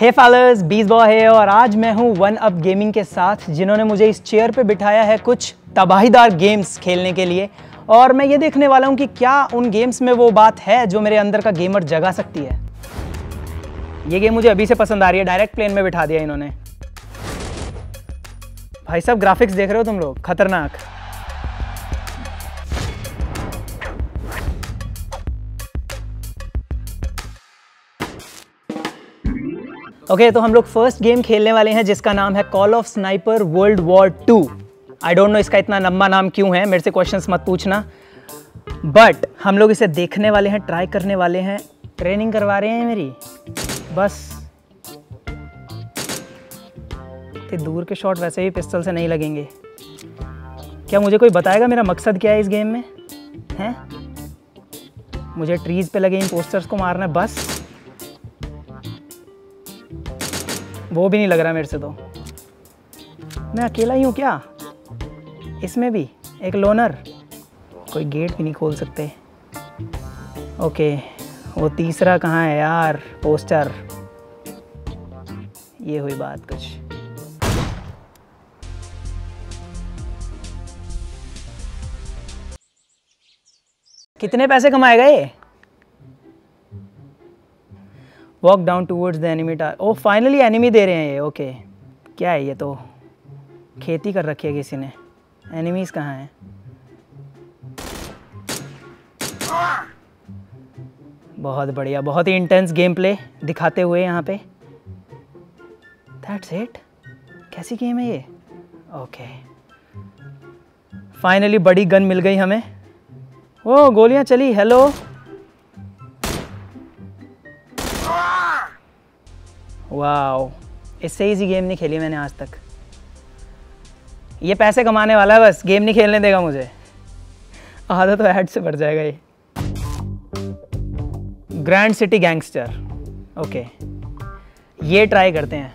हे फालर्स, बीस बॉय है और आज मैं हूँ वन अप गेमिंग के साथ, जिन्होंने मुझे इस चेयर पे बिठाया है कुछ तबाहीदार गेम्स खेलने के लिए। और मैं ये देखने वाला हूँ कि क्या उन गेम्स में वो बात है जो मेरे अंदर का गेमर जगा सकती है। ये गेम मुझे अभी से पसंद आ रही है, डायरेक्ट प्लेन में बिठा दिया इन्होंने। भाई साहब, ग्राफिक्स देख रहे हो तुम लोग, खतरनाक। ओके, तो हम लोग फर्स्ट गेम खेलने वाले हैं जिसका नाम है call of sniper world war II। I don't know इसका इतना लंबा नाम क्यों है, मेरे से क्वेश्चंस मत पूछना। बट हम लोग इसे देखने वाले हैं, ट्राई करने वाले हैं। ट्रेनिंग करवा रहे हैं मेरी, बस। इतने दूर के शॉट वैसे भी पिस्टल से नहीं लगेंगे। क्या मुझे कोई बताएगा मेरा मकसद क्या है इस गेम में? हैं, मुझे ट्रीज पे लगे इन पोस्टर्स को मारना है, बस। वो भी नहीं लग रहा मेरे से, तो मैं अकेला ही हूँ क्या इसमें? भी एक लोनर। कोई गेट भी नहीं खोल सकते। ओके, वो तीसरा कहाँ है यार पोस्टर? ये हुई बात कुछ। कितने पैसे कमाएगा ये? Walk down towards the enemy tar. Oh, finally enemy दे रहे हैं ये। ओके, क्या है ये? तो खेती कर रखी है किसी ने। एनिमीज कहाँ हैं? बहुत बढ़िया, बहुत ही इंटेंस गेम प्ले दिखाते हुए यहाँ पे। That's it. कैसी गेम है ये? ओके, फाइनली बड़ी गन मिल गई हमें। ओ, गोलियाँ चली। हेलो, वाओ, इससे इजी गेम नहीं खेली मैंने आज तक। ये पैसे कमाने वाला है, बस गेम नहीं खेलने देगा मुझे। आधा तो ऐड से भर जाएगा ये। Grand city gangster. ओके, ये ट्राई करते हैं,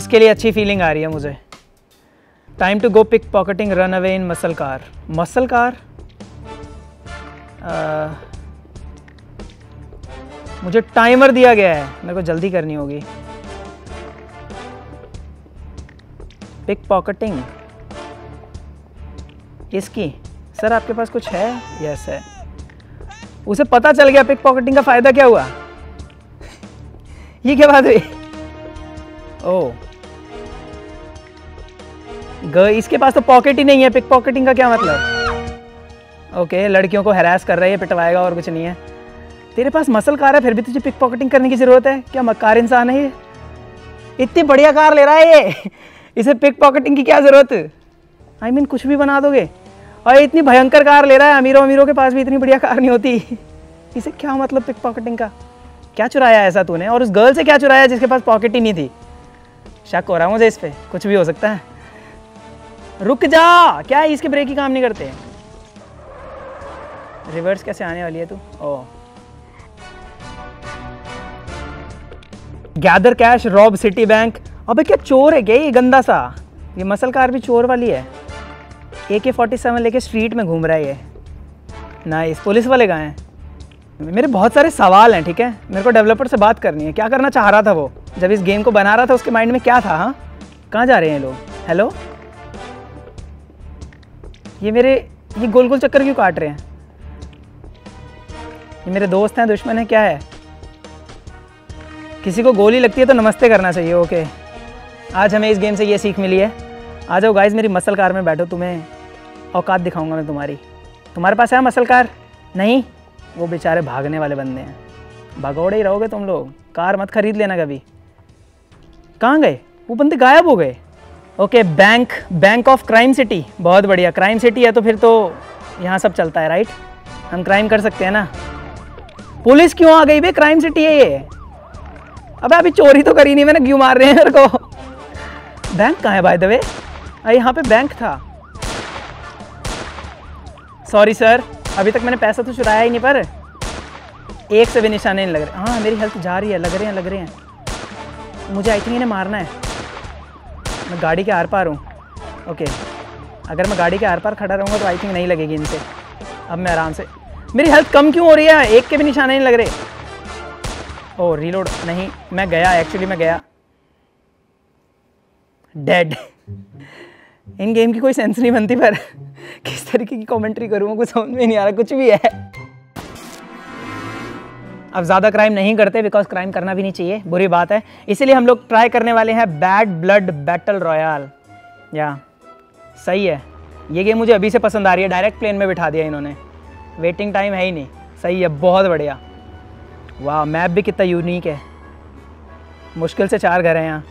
इसके लिए अच्छी फीलिंग आ रही है मुझे। Time to go pick pocketing, run away in muscle car. Muscle car? मुझे टाइमर दिया गया है, मेरे को जल्दी करनी होगी। पिक पॉकेटिंग इसकी। सर, आपके पास कुछ है? यस है। उसे पता चल गया पिक पॉकेटिंग का फायदा क्या हुआ। ये क्या बात हुई? ओ, इसके पास तो पॉकेट ही नहीं है। पिक पॉकेटिंग का क्या मतलब? ओके, लड़कियों को हैरास कर रहा है, पिटवाएगा और कुछ नहीं है। तेरे पास मसल कार है फिर भी तुझे पिक पॉकेटिंग करने की ज़रूरत है? क्या मक्कार इंसान है ये? इतनी बढ़िया कार ले रहा है ये, इसे पिक पॉकेटिंग की क्या ज़रूरत? आई मीन कुछ भी बना दोगे। और इतनी भयंकर कार ले रहा है, अमीरों के पास भी इतनी बढ़िया कार नहीं होती। इसे क्या मतलब पिक पॉकेटिंग का? क्या चुराया ऐसा तूने? और उस गर्ल से क्या चुराया जिसके पास पॉकेट ही नहीं थी? शक हो रहा है मुझे इस पर, कुछ भी हो सकता है। रुक जा, क्या इसके ब्रेक ही काम नहीं करते? रिवर्स कैसे आने वाली है तू? Oh, gather cash, rob city bank. अबे क्या चोर है क्या ये गंदा सा? ये मसल कार भी चोर वाली है। AK-47 लेके स्ट्रीट में घूम रहा है ये। नाइस। पुलिस वाले कहाँ हैं? मेरे बहुत सारे सवाल हैं, ठीक है? मेरे को डेवलपर से बात करनी है। क्या करना चाह रहा था वो जब इस गेम को बना रहा था? उसके माइंड में क्या था? हाँ, कहाँ जा रहे हैं लोग? हेलो, ये मेरे ये गोल गोल चक्कर क्यों काट रहे हैं? ये मेरे दोस्त हैं, दुश्मन हैं, क्या है? किसी को गोली लगती है तो नमस्ते करना चाहिए। ओके, आज हमें इस गेम से ये सीख मिली है। आ जाओ गाइज, मेरी मसल कार में बैठो, तुम्हें औकात दिखाऊंगा मैं तुम्हारी। तुम्हारे पास है मसल कार? नहीं, वो बेचारे भागने वाले बंदे हैं। भगौड़े ही रहोगे तुम लोग, कार मत खरीद लेना कभी। कहाँ गए वो बंदे? गायब हो गए। Okay, bank, bank of crime city. बहुत बढ़िया, क्राइम सिटी है तो फिर तो यहाँ सब चलता है, राइट? हम क्राइम कर सकते हैं ना। पुलिस क्यों आ गई भाई? क्राइम सिटी है ये। अबे अभी चोरी तो करी नहीं मैंने, क्यों मार रहे हैं मेरे को? बैंक कहाँ है बाय द वे? यहाँ पे बैंक था। सॉरी सर, अभी तक मैंने पैसा तो चुराया ही नहीं, पर एक से भी निशाने नहीं लग रहे। हाँ, मेरी हेल्थ जा रही है। लग रहे हैं। मुझे आई थिंक इन्हें मारना है। मैं गाड़ी के आर पार हूँ। ओके, अगर मैं गाड़ी के आर पार खड़ा रहूँगा तो आई थिंक नहीं लगेगी इनसे। अब मैं आराम से। मेरी हेल्थ कम क्यों हो रही है? एक के भी निशाने नहीं लग रहे। ओ रीलोड नहीं, मैं गया, एक्चुअली मैं गया। डेड। इन गेम की कोई सेंस नहीं बनती, पर किस तरीके की कमेंट्री करूँ मुझे समझ में नहीं आ रहा, कुछ भी है। अब ज़्यादा क्राइम नहीं करते बिकॉज क्राइम करना भी नहीं चाहिए, बुरी बात है, इसीलिए हम लोग ट्राई करने वाले हैं बैड ब्लड बैटल रॉयल। या सही है, ये गेम मुझे अभी से पसंद आ रही है। डायरेक्ट प्लेन में बिठा दिया इन्होंने, वेटिंग टाइम है ही नहीं। सही है, बहुत बढ़िया। वाह, मैप भी कितना यूनिक है। मुश्किल से 4 घर हैं यहाँ,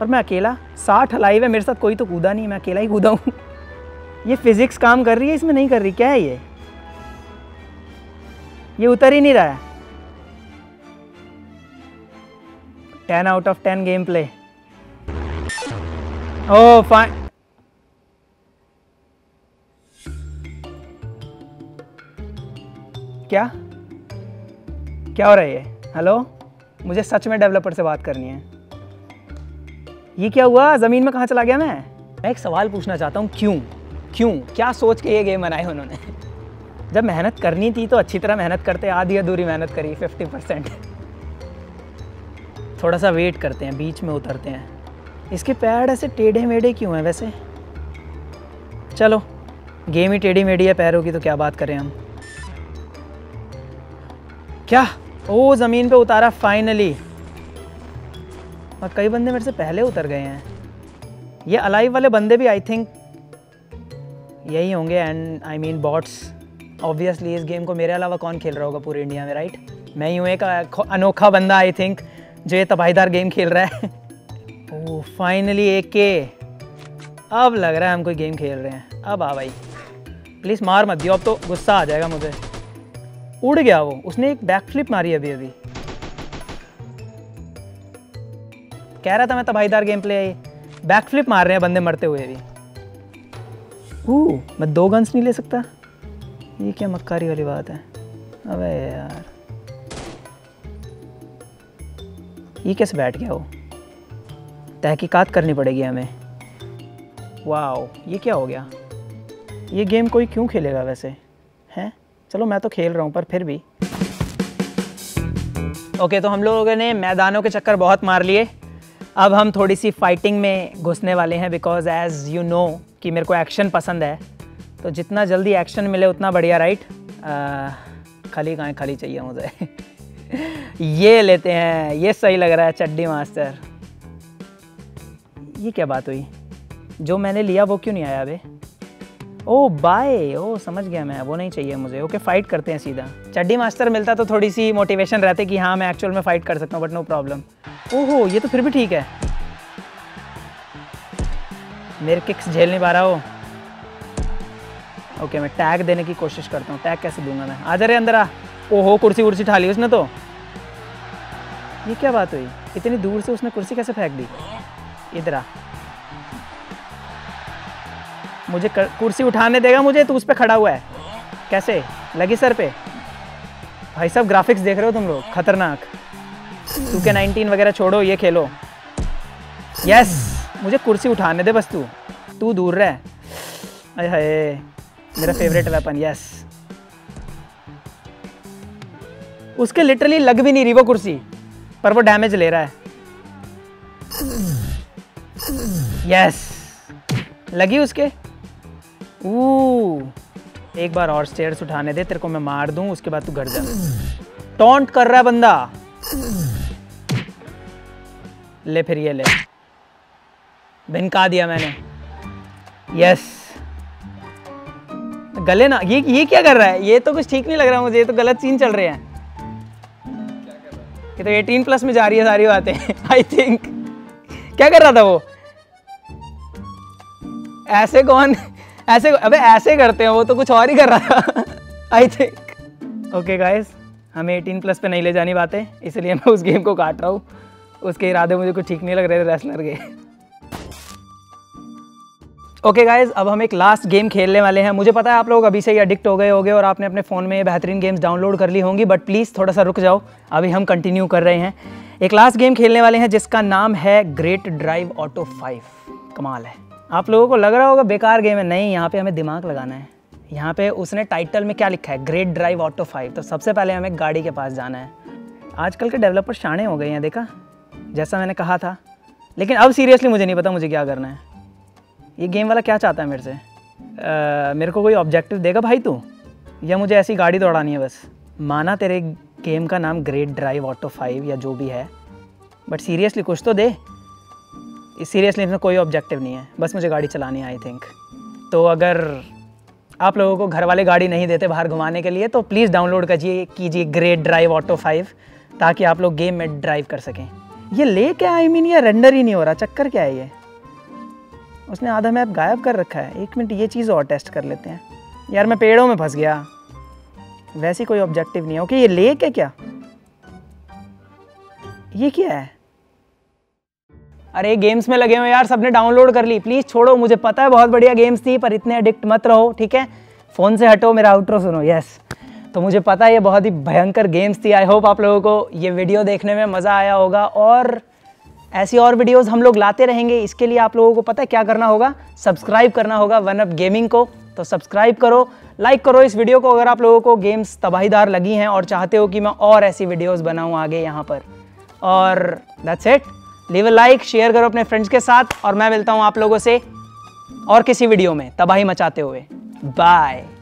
और मैं अकेला। 60 हलाइव है, मेरे साथ कोई तो कूदा नहीं, मैं अकेला ही कूदा हूँ। ये फिज़िक्स काम कर रही है इसमें, नहीं कर रही, क्या है ये उतर ही नहीं रहा है। 10 out of 10 game play. Oh fine, क्या क्या हो रहा है ये? हेलो, मुझे सच में डेवलपर से बात करनी है। ये क्या हुआ, ज़मीन में कहाँ चला गया मैं एक सवाल पूछना चाहता हूँ, क्यों क्या सोच के ये गेम बनाए उन्होंने? जब मेहनत करनी थी तो अच्छी तरह मेहनत करते, आधी अधूरी मेहनत करी, 50%। थोड़ा सा वेट करते हैं, बीच में उतरते हैं। इसके पैर ऐसे टेढ़े मेढ़े क्यों हैं वैसे? चलो, गेम ही टेढ़ी मेढ़ी है पैरों की, तो क्या बात करें हम। क्या, ओ ज़मीन पे उतारा फाइनली, और कई बंदे मेरे से पहले उतर गए हैं। ये अलाइव वाले बंदे भी आई थिंक यही होंगे, and I mean bots. Obviously इस गेम को मेरे अलावा कौन खेल रहा होगा पूरे इंडिया में, राइट? मैं ही हूँ एक अनोखा बंदा आई थिंक जो ये तबाहीदार गेम खेल रहा है। ओ फाइनली AK, अब लग रहा है हम कोई गेम खेल रहे हैं। अब आ भाई, प्लीज़ मार मत दियो, अब तो गुस्सा आ जाएगा मुझे। उड़ गया वो, उसने एक बैक फ्लिप मारी अभी। कह रहा था मैं तबाहीदार गेम प्ले है, बैक फ्लिप मार रहे हैं बंदे मरते हुए भी। मैं 2 गन्स नहीं ले सकता, ये क्या मक्कारी वाली बात है? अबे यार, ये कैसे बैठ गया वो? तहकीकात करनी पड़ेगी हमें। वाओ, ये क्या हो गया? ये गेम कोई क्यों खेलेगा वैसे, हैं? चलो मैं तो खेल रहा हूँ पर फिर भी। ओके, तो हम लोगों ने मैदानों के चक्कर बहुत मार लिए, अब हम थोड़ी सी फाइटिंग में घुसने वाले हैं बिकॉज एज यू नो कि मेरे को एक्शन पसंद है, तो जितना जल्दी एक्शन मिले उतना बढ़िया, राइट? खाली गाय खाली चाहिए मुझे। ये लेते हैं, ये सही लग रहा है, चड्डी मास्टर। ये क्या बात हुई, जो मैंने लिया वो क्यों नहीं आया? अबे ओ बाय, ओ समझ गया मैं, वो नहीं चाहिए मुझे। ओके, फाइट करते हैं सीधा। चड्डी मास्टर मिलता तो थोड़ी सी मोटिवेशन रहती कि हाँ मैं एक्चुअल में फ़ाइट कर सकता हूँ, बट नो प्रॉब्लम। ओहो, ये तो फिर भी ठीक है, मेरे किक्स झेल नहीं पा रहा हो। ओके, मैं टैग देने की कोशिश करता हूँ। टैग कैसे दूंगा मैं? आ जा रहे अंदर आ। ओहो, कुर्सी वुर्सी ठा ली उसने तो। ये क्या बात हुई, इतनी दूर से उसने कुर्सी कैसे फेंक दी? इधर आ, मुझे कुर्सी उठाने देगा मुझे? तू उस पर खड़ा हुआ है, कैसे लगी सर पे? भाई साहब, ग्राफिक्स देख रहे हो तुम लोग, खतरनाक। 2K19 वगैरह छोड़ो, ये खेलो। यस, मुझे कुर्सी उठाने दे बस, तू दूर रह। अरे हाय, मेरा फेवरेट वेपन। यस, उसके लिटरली लग भी नहीं रही वो कुर्सी, पर वो डैमेज ले रहा है। यस, लगी उसके। एक बार और स्टेयर्स उठाने दे, तेरे को मैं मार दूं, उसके बाद तू घर जा। टॉन्ट कर रहा है बंदा, ले फिर ये ले, भिनका दिया मैंने। यस, गले ना। ये क्या कर रहा है? ये तो कुछ ठीक नहीं लग रहा मुझे, ये तो गलत सीन चल रहे हैं। ये तो 18+ में जा रही है सारी बातें आई थिंक। क्या कर रहा था वो? ऐसे कौन ऐसे? अबे ऐसे करते हैं, वो तो कुछ और ही कर रहा था आई थिंक। ओके गाइस, हमें 18+ पे नहीं ले जानी बातें, इसलिए मैं उस गेम को काट रहा हूँ। उसके इरादे मुझे कुछ ठीक नहीं लग रहे थे रेसलर के। ओके गाइस, अब हम एक लास्ट गेम खेलने वाले हैं। मुझे पता है आप लोग अभी से ही एडिक्ट हो गए होंगे और आपने अपने फ़ोन में बेहतरीन गेम्स डाउनलोड कर ली होंगी, बट प्लीज़ थोड़ा सा रुक जाओ, अभी हम कंटिन्यू कर रहे हैं। एक लास्ट गेम खेलने वाले हैं जिसका नाम है ग्रेट ड्राइव ऑटो 5। कमाल है, आप लोगों को लग रहा होगा बेकार गेम है, नहीं, यहाँ पे हमें दिमाग लगाना है। यहाँ पे उसने टाइटल में क्या लिखा है, ग्रेट ड्राइव ऑटो 5, तो सबसे पहले हमें गाड़ी के पास जाना है। आजकल के डेवलपर शाणे हो गए हैं, देखा जैसा मैंने कहा था। लेकिन अब सीरियसली मुझे नहीं पता मुझे क्या करना है। ये गेम वाला क्या चाहता है मेरे से? मेरे को कोई ऑब्जेक्टिव देगा भाई तू, या मुझे ऐसी गाड़ी दौड़ानी है बस? माना तेरे गेम का नाम ग्रेट ड्राइव ऑटो 5 या जो भी है, बट सीरियसली कुछ तो दे। सीरियसली इसमें कोई ऑब्जेक्टिव नहीं है, बस मुझे गाड़ी चलानी है आई थिंक। तो अगर आप लोगों को घर वाले गाड़ी नहीं देते बाहर घुमाने के लिए, तो प्लीज़ डाउनलोड कीजिए ग्रेट ड्राइव ऑटो 5, ताकि आप लोग गेम में ड्राइव कर सकें। ये ले क्या ये रेंडर ही नहीं हो रहा, चक्कर क्या है ये? उसने आधा मैप गायब कर रखा है। एक मिनट ये चीज़ और टेस्ट कर लेते हैं। यार मैं पेड़ों में फंस गया, वैसे कोई ऑब्जेक्टिव नहीं है। ओके ये लेक है क्या? ये क्या है? अरे गेम्स में लगे हुए यार, सबने डाउनलोड कर ली, प्लीज़ छोड़ो। मुझे पता है बहुत बढ़िया गेम्स थी, पर इतने एडिक्ट मत रहो, ठीक है? फ़ोन से हटो, मेरा आउट्रो सुनो। यस, तो मुझे पता है ये बहुत ही भयंकर गेम्स थी। आई होप आप लोगों को ये वीडियो देखने में मज़ा आया होगा, और ऐसी और वीडियोज़ हम लोग लाते रहेंगे। इसके लिए आप लोगों को पता है क्या करना होगा, सब्सक्राइब करना होगा वन अप गेमिंग को। तो सब्सक्राइब करो, लाइक करो इस वीडियो को अगर आप लोगों को गेम्स तबाहीदार लगी हैं और चाहते हो कि मैं और ऐसी वीडियोज़ बनाऊँ आगे यहाँ पर। और that's it, leave a like, share करो अपने फ्रेंड्स के साथ, और मैं मिलता हूँ आप लोगों से और किसी वीडियो में तबाही मचाते हुए। बाय।